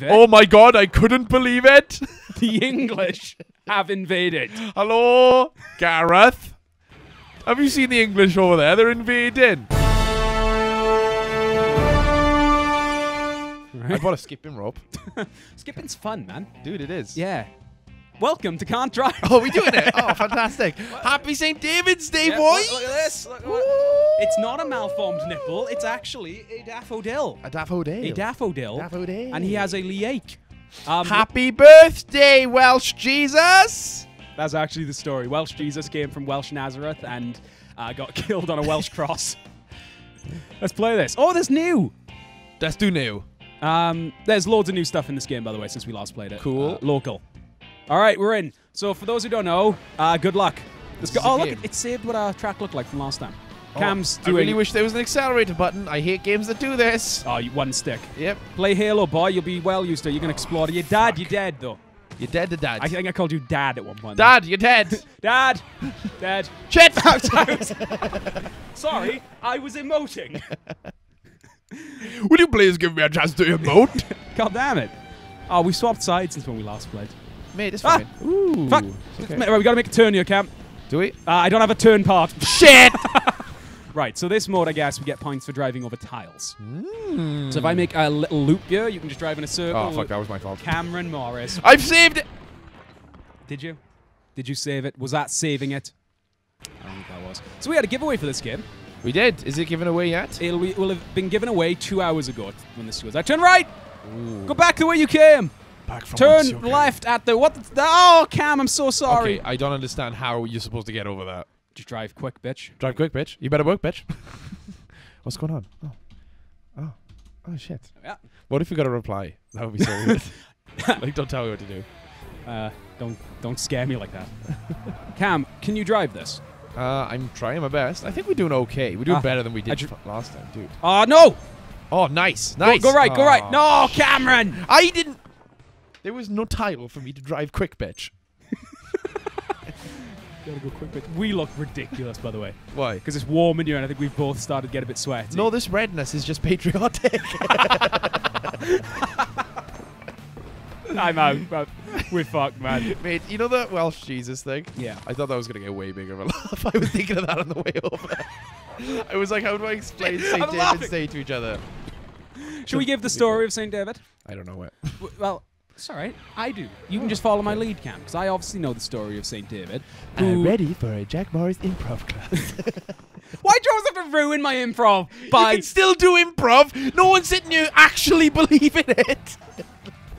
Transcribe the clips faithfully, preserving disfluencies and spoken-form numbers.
That oh my god, I couldn't believe it! The English have invaded. Hello, Gareth? Have you seen the English over there? They're invading. Right. I bought a skipping rope. Skipping's fun, man. Dude, it is. Yeah. Welcome to Can't Drive. Oh, we're doing it. Oh, fantastic. Happy Saint David's Day, yeah, boys. Look, look at this. Look, look. It's not a malformed nipple. It's actually a daffodil. A daffodil. A daffodil. Daffodil. And he has a lee ache. Um, Happy birthday, Welsh Jesus. That's actually the story. Welsh Jesus came from Welsh Nazareth and uh, got killed on a Welsh cross. Let's play this. Oh, there's new. Let's do new. Um, there's loads of new stuff in this game, by the way, since we last played it. Cool. Uh, local. All right, we're in. So for those who don't know, uh, good luck. Let's go. Oh, look, it, it saved what our track looked like from last time. Oh, Cam's doing... I really wish there was an accelerator button. I hate games that do this. Oh, you, one stick. Yep. Play Halo, boy. You'll be well used to it. You can explore. Oh, your dad, fuck. You're dead, though. You're dead to dad. I think I called you dad at one point. Dad, though. You're dead. Dad. Dad. Shit. Sorry, I was emoting. Would you please give me a chance to emote? God damn it. Oh, we swapped sides since when we last played. Mate, it's fine. Ah, ooh, fuck. Okay. Right, we gotta make a turn here, Cam. Do we? Uh, I don't have a turn part. Shit! Right, so this mode, I guess, we get points for driving over tiles. Mm. So if I make a little loop here, you can just drive in a circle. Oh, fuck, that was my fault. Cameron Morris. I've saved it! Did you? Did you save it? Was that saving it? I don't think that was. So we had a giveaway for this game. We did. Is it given away yet? It will have been given away two hours ago when this was. I turn right! Ooh. Go back the way you came! Turn okay. left at the what? The, oh, Cam, I'm so sorry. Okay, I don't understand how you're supposed to get over that. Just drive quick, bitch. Drive quick, bitch. You better work, bitch. What's going on? Oh, oh, oh, shit. Yeah. What if we got a reply? That would be so weird. Like, don't tell me what to do. Uh, don't, don't scare me like that. Cam, can you drive this? Uh, I'm trying my best. I think we're doing okay. We're doing ah, better than we did last time, dude. Oh uh, no! Oh, nice, nice. Go, go right, oh. go right. No, Cameron, I didn't. There was no title for me to drive quick, bitch. Gotta go quick, bitch. We look ridiculous, by the way. Why? Because it's warm in here, and I think we've both started to get a bit sweaty. No, this redness is just patriotic. I'm out, but we're fucked, man. Mate, you know that Welsh Jesus thing? Yeah. I thought that was gonna get way bigger of a laugh. I was thinking of that on the way over. I was like, how do I explain Saint David's laughing. Day to each other? Should we give the story of Saint David? I don't know what. Well. It's all right. I do. You oh, can just follow my lead, Cam, because I obviously know the story of Saint David. I'm ready for a Jack Morris improv class. Why do you always have to ruin my improv? By you can still do improv. No one's sitting here actually believing it.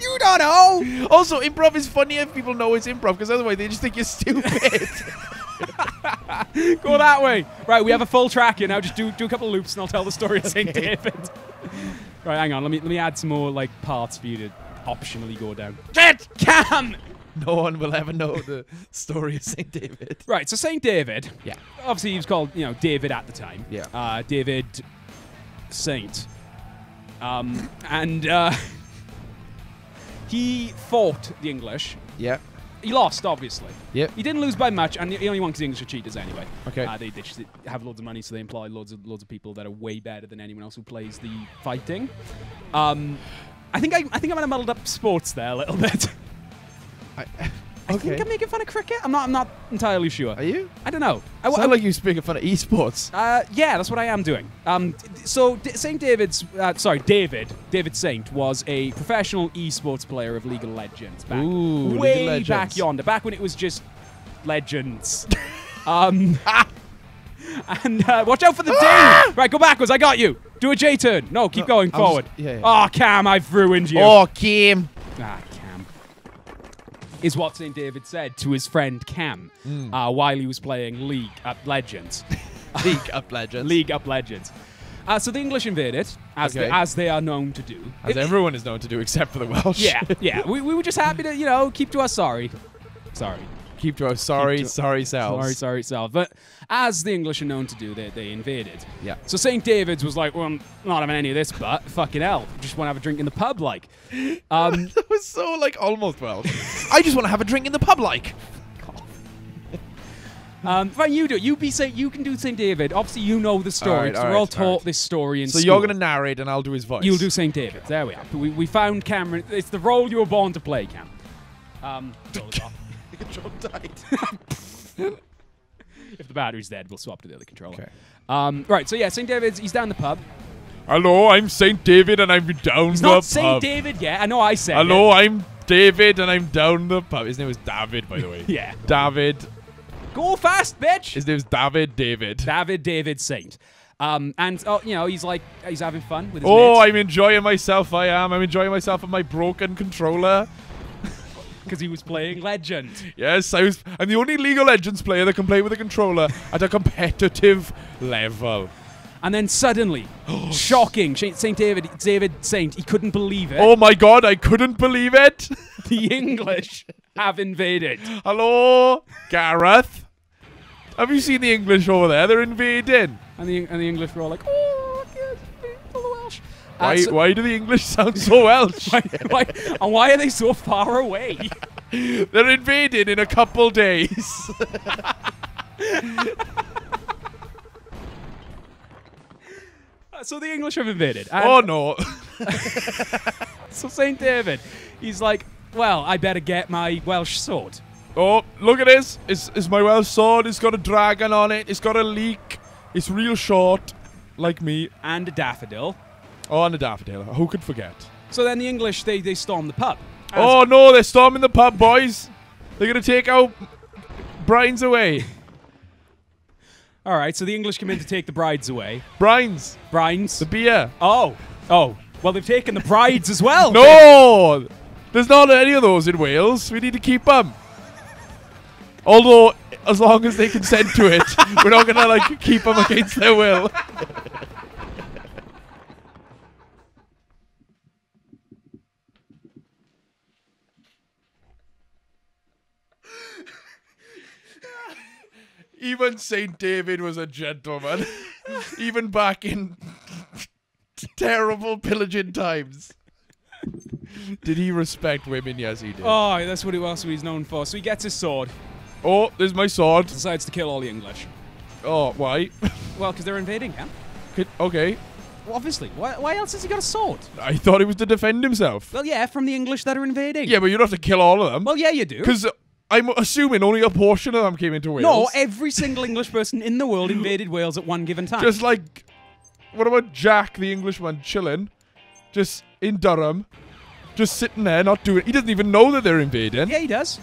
You don't know. Also, improv is funny if people know it's improv, because otherwise they just think you're stupid. Go that way. Right, we have a full track here now. Just do do a couple of loops, and I'll tell the story of Saint okay. David. Right, hang on. Let me let me add some more like parts for you to. Optionally go down. Shit! Cam! No one will ever know the story of Saint David. Right, so Saint David. Yeah. Obviously, he was called, you know, David at the time. Yeah. Uh, David Saint. Um, and uh, he fought the English. Yeah. He lost, obviously. Yeah. He didn't lose by much, and he only won because the English are cheaters anyway. Okay. Uh, they, they just have loads of money, so they employ loads of loads of people that are way better than anyone else who plays the fighting. Um... I think I, I think I might have muddled up sports there a little bit. I, okay. I think I'm making fun of cricket. I'm not. I'm not entirely sure. Are you? I don't know. I sound I, like you're making fun of esports. Uh, yeah, that's what I am doing. Um, so Saint David's, uh, sorry, David, David Saint was a professional esports player of League of Legends back Ooh, way League of Legends. back yonder, back when it was just legends. um, and uh, watch out for the ding! Right, go backwards. I got you. Do a J turn. No, keep no, going forward. Just, yeah, yeah. Oh, Cam, I've ruined you. Oh, Cam. Ah, Cam. Is what Saint David said to his friend Cam mm. uh, while he was playing League Up Legends. League Up Legends. League Up Legends. Uh, so the English invaded, as, okay. they, as they are known to do. As it, everyone is known to do, except for the Welsh. Yeah, yeah. We, we were just happy to, you know, keep to our sorry. Sorry. Keep to our sorry, to sorry selves. Sorry, sorry selves. But as the English are known to do, they, they invaded. Yeah. So Saint David's was like, well, I'm not having any of this, but fucking hell. Just want to have a drink in the pub, like. Um, that was so, like, almost Welsh. I just want to have a drink in the pub, like. Um, Fine, you do it. You be Saint, you can do Saint David. Obviously, you know the story. All right, all right, we're all taught all right. this story in so school. So you're going to narrate, and I'll do his voice. You'll do Saint David. There we are. We, we found Cameron. It's the role you were born to play, Cam. Um, John died. If the battery's dead, we'll swap to the other controller. Okay. Um, right, so yeah, Saint David's, he's down the pub. Hello, I'm Saint David, and I'm down he's the pub. Not Saint David yet. I know I said Hello, it. I'm David, and I'm down the pub. His name was David, by the way. Yeah. David. Go fast, bitch! His name's David David. David David Saint. Um, and, oh, you know, he's like, he's having fun with his Oh, mates. I'm enjoying myself, I am. I'm enjoying myself with my broken controller. Because he was playing Legend. Yes, I was, I'm the only League of Legends player that can play with a controller at a competitive level. And then suddenly, shocking, Saint David, David Saint, he couldn't believe it. Oh my God, I couldn't believe it. The English have invaded. Hello, Gareth. Have you seen the English over there? They're invading. And the, and the English were all like, oh, the Welsh. Uh, why, so why do the English sound so Welsh? why, why, and why are they so far away? They're invading in a couple days. So the English have invaded. Oh, no. So Saint David, he's like, well, I better get my Welsh sword. Oh, look at this. It's, it's my Welsh sword. It's got a dragon on it. It's got a leek. It's real short, like me. And a daffodil. Oh, and a daffodil. Who could forget? So then the English, they, they storm the pub. And oh, no, they're storming the pub, boys. They're going to take out Brian's away. All right, so the English come in to take the brides away. Brides. Brides. The beer. Oh. Oh. Well, they've taken the brides as well. No! Babe. There's not any of those in Wales. We need to keep them. Although, as long as they consent to it, we're not going to, like, keep them against their will. Even Saint David was a gentleman. Even back in terrible pillaging times. Did he respect women? Yes, he did. Oh, that's what else he's known for. So he gets his sword. Oh, there's my sword. Decides to kill all the English. Oh, why? Well, because they're invading him. Okay. Well, obviously. Why, why else has he got a sword? I thought it was to defend himself. Well, yeah, from the English that are invading. Yeah, but you don't have to kill all of them. Well, yeah, you do. Because... I'm assuming only a portion of them came into Wales. No, every single English person in the world invaded Wales at one given time. Just like, what about Jack, the Englishman, chilling, just in Durham, just sitting there, not doing. He doesn't even know that they're invading. Yeah, he does.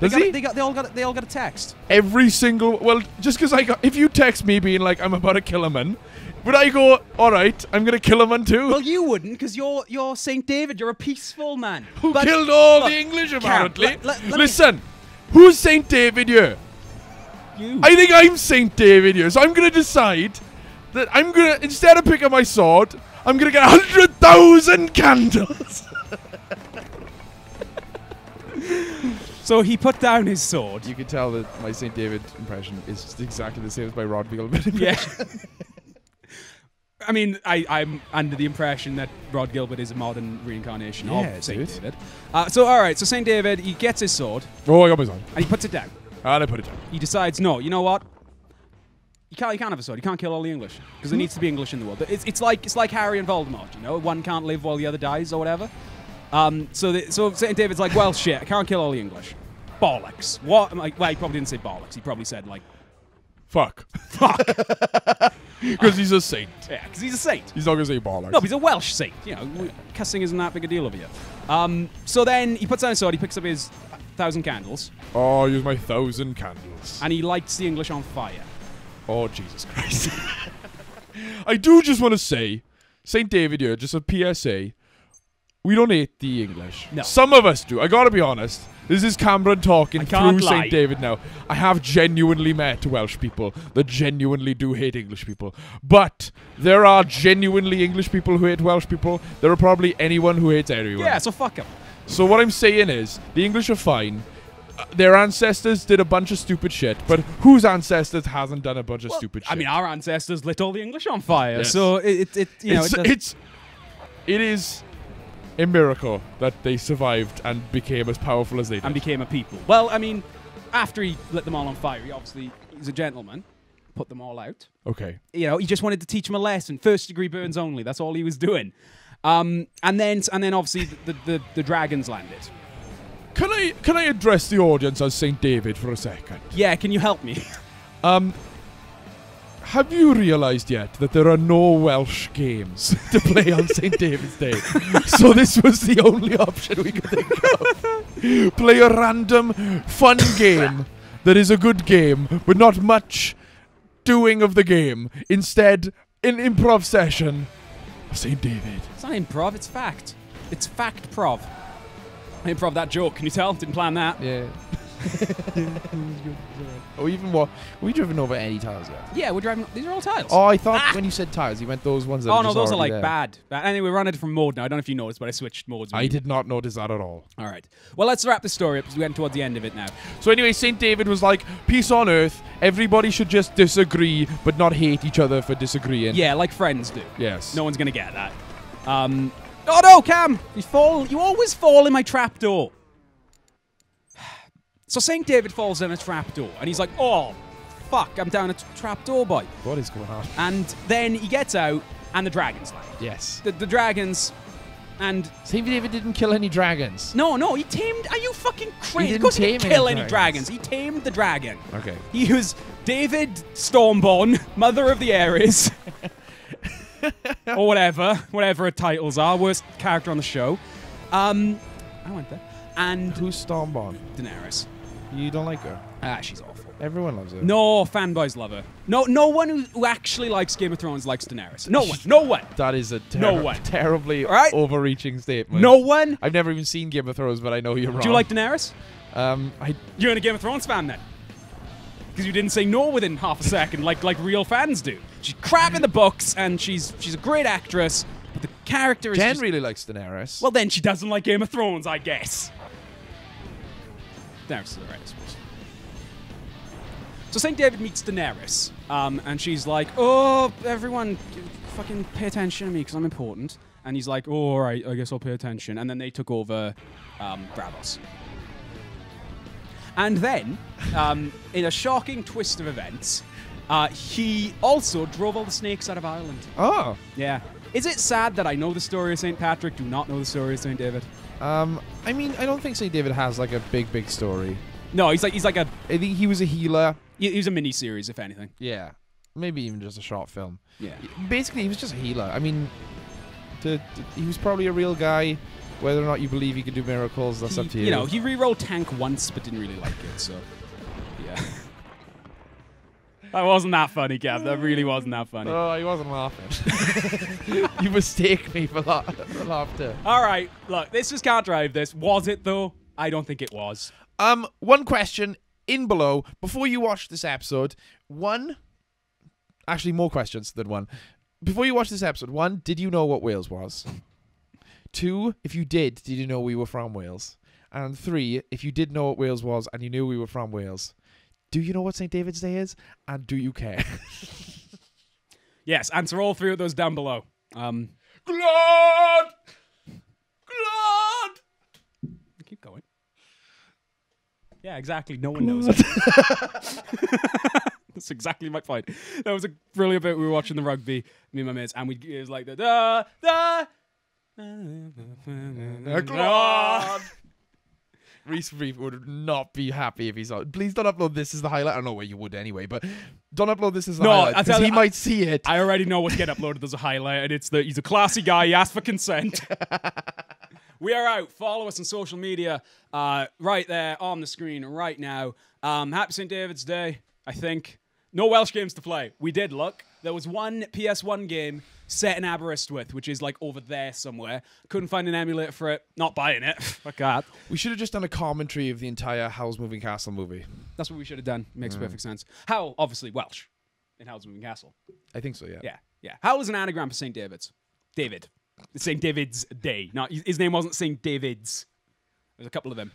Does they got, he? They got. They all got. They all got a text. Every single. Well, just because I got. If you text me being like, I'm about to kill a man, would I go? All right, I'm gonna kill a man too. Well, you wouldn't, because you're you're Saint David. You're a peaceful man. Who but killed all look, the English apparently? Camp, let, let, let Listen. Me. Who's Saint David here? You. I think I'm Saint David here, so I'm going to decide that I'm going to, instead of picking my sword, I'm going to get one hundred thousand candles. So he put down his sword. You can tell that my Saint David impression is just exactly the same as my Rod Bielman impression. Yeah. I mean, I, I'm under the impression that Rod Gilbert is a modern reincarnation yeah, of Saint David. Uh, so, all right, so Saint David, he gets his sword. Oh, I got my sword. And he puts it down. And I put it down. He decides, no, you know what? You can't, you can't have a sword. You can't kill all the English. Because there needs to be English in the world. But it's, it's, like, it's like Harry and Voldemort, you know? One can't live while the other dies or whatever. Um, so, the, so Saint David's like, well, shit, I can't kill all the English. Bollocks. What? Like, well, he probably didn't say bollocks. He probably said, like, fuck. Fuck. Because he's a saint. Yeah, because he's a saint. He's not going to say bollocks. No, but he's a Welsh saint. You know, cussing isn't that big a deal over here. Um, so then he puts down his sword, he picks up his thousand candles. Oh, I use my thousand candles. And he lights the English on fire. Oh, Jesus Christ. I do just want to say, Saint David here, just a P S A, we don't hate the English. No. Some of us do. I got to be honest. This is Cameron talking through Saint David now. I have genuinely met Welsh people that genuinely do hate English people. But there are genuinely English people who hate Welsh people. There are probably anyone who hates everyone. Yeah, so fuck them. So what I'm saying is, the English are fine. Uh, their ancestors did a bunch of stupid shit. But whose ancestors hasn't done a bunch well, of stupid shit? I mean, our ancestors lit all the English on fire. Yes. So it, it, you know, it's, it it's, it is... a miracle that they survived and became as powerful as they did. And became a people. Well, I mean, after he lit them all on fire, he obviously he's a gentleman, put them all out. Okay. You know, he just wanted to teach them a lesson. First degree burns only. That's all he was doing. Um, and then, and then obviously the, the, the dragons landed. Can I, can I address the audience as Saint David for a second? Yeah, can you help me? um, have you realised yet that there are no Welsh games to play on Saint David's Day? So this was the only option we could think of. Play a random, fun game that is a good game, but not much doing of the game. Instead, an improv session. Saint David. It's not improv, it's fact. It's fact-prov. I improv that joke, can you tell? Didn't plan that. Yeah. Or even what? We driven over any tiles yet? Yeah, we're driving. These are all tiles. Oh, I thought ah! when you said tiles, you meant those ones that. Oh no, those are like there. bad. Anyway, we're on a different mode now. I don't know if you noticed, but I switched modes. I did not notice that at all. All right. Well, let's wrap the story up because we're getting towards the end of it now. So anyway, Saint David was like, peace on earth. Everybody should just disagree, but not hate each other for disagreeing. Yeah, like friends do. Yes. No one's gonna get that. Um. Oh no, Cam! You fall. You always fall in my trapdoor. So Saint David falls in a trapdoor, and he's like, oh, fuck, I'm down a trapdoor, boy. What is going on? And then he gets out, and the dragons land. Yes. The, the dragons, and... Saint David didn't kill any dragons. No, no, he tamed... Are you fucking crazy? He didn't, tame he didn't kill any dragons. any dragons. He tamed the dragon. Okay. He was David Stormborn, mother of the Ares. Or whatever, whatever her titles are. Worst character on the show. Um, I went there. And... Who's Stormborn? Daenerys. You don't like her? Ah, she's awful. Everyone loves her. No, fanboys love her. No, no one who, who actually likes Game of Thrones likes Daenerys. No one. No one. That is a ter no one. terribly right? overreaching statement. No one. I've never even seen Game of Thrones, but I know you're wrong. Do you like Daenerys? Um, I. You're in a Game of Thrones fan then, because you didn't say no within half a second, like like real fans do. She's crap in the books, and she's she's a great actress, but the character is. Jen just... really likes Daenerys. Well, then she doesn't like Game of Thrones, I guess. Daenerys is all right, I suppose. So Saint David meets Daenerys, um, and she's like, oh, everyone, fucking pay attention to me because I'm important. And he's like, oh, all right, I guess I'll pay attention. And then they took over um, Braavos. And then, um, in a shocking twist of events, uh, he also drove all the snakes out of Ireland. Oh. Yeah. Is it sad that I know the story of Saint Patrick, do not know the story of Saint David? Um, I mean, I don't think Saint David has like a big, big story. No, he's like he's like a. I think he was a healer. He, he was a mini series, if anything. Yeah, maybe even just a short film. Yeah. Basically, he was just a healer. I mean, to, to, he was probably a real guy. Whether or not you believe he could do miracles, that's he, up to you. You know, he rerolled tank once, but didn't really like it. So, yeah. That wasn't that funny, Gav. That really wasn't that funny. Oh, he wasn't laughing. You mistake me for, la for laughter. All right, look, this just Can't Drive This. Was it, though? I don't think it was. Um, one question in below. Before you watch this episode, one... Actually, more questions than one. Before you watch this episode, one, did you know what Wales was? Two, if you did, did you know we were from Wales? And three, if you did know what Wales was and you knew we were from Wales... Do you know what Saint David's Day is? And do you care? Yes, answer all three of those down below. Um, Glad! Glad! Keep going. Yeah, exactly. No one knows. That's exactly my point. That was a brilliant bit. We were watching the rugby, me and my mates, and we, it was like the da da da. Glad! Reese Reeve would not be happy if he saw it. Please don't upload this as the highlight. I don't know where you would anyway, but don't upload this as the no, highlight because he I, might see it. I already know what's getting uploaded as a highlight, and it's that he's a classy guy. He asked for consent. We are out. Follow us on social media uh, right there on the screen right now. Um, happy Saint David's Day, I think. No Welsh games to play. We did look. There was one P S one game set in Aberystwyth, which is like over there somewhere. Couldn't find an emulator for it. Not buying it. Fuck that. We should have just done a commentary of the entire Howl's Moving Castle movie. That's what we should have done. Makes mm. perfect sense. Howl, obviously Welsh, in Howl's Moving Castle. I think so, yeah. Yeah, yeah. Howl is an anagram for Saint David's. David. It's Saint David's Day. No, his name wasn't Saint David's. There's a couple of them.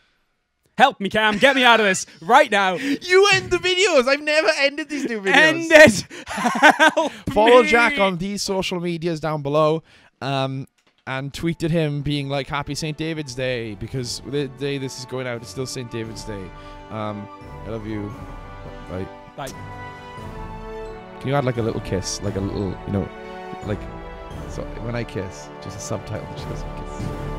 Help me, Cam. Get me out of this right now. You end the videos. I've never ended these new videos. End it. Help Follow me. Jack on these social medias down below um, and tweet at him being like, happy Saint David's Day, because the day this is going out, it's still Saint David's Day. Um, I love you. Bye. Like, can you add like a little kiss, like a little, you know, like, so when I kiss, just a subtitle that she doesn't kiss.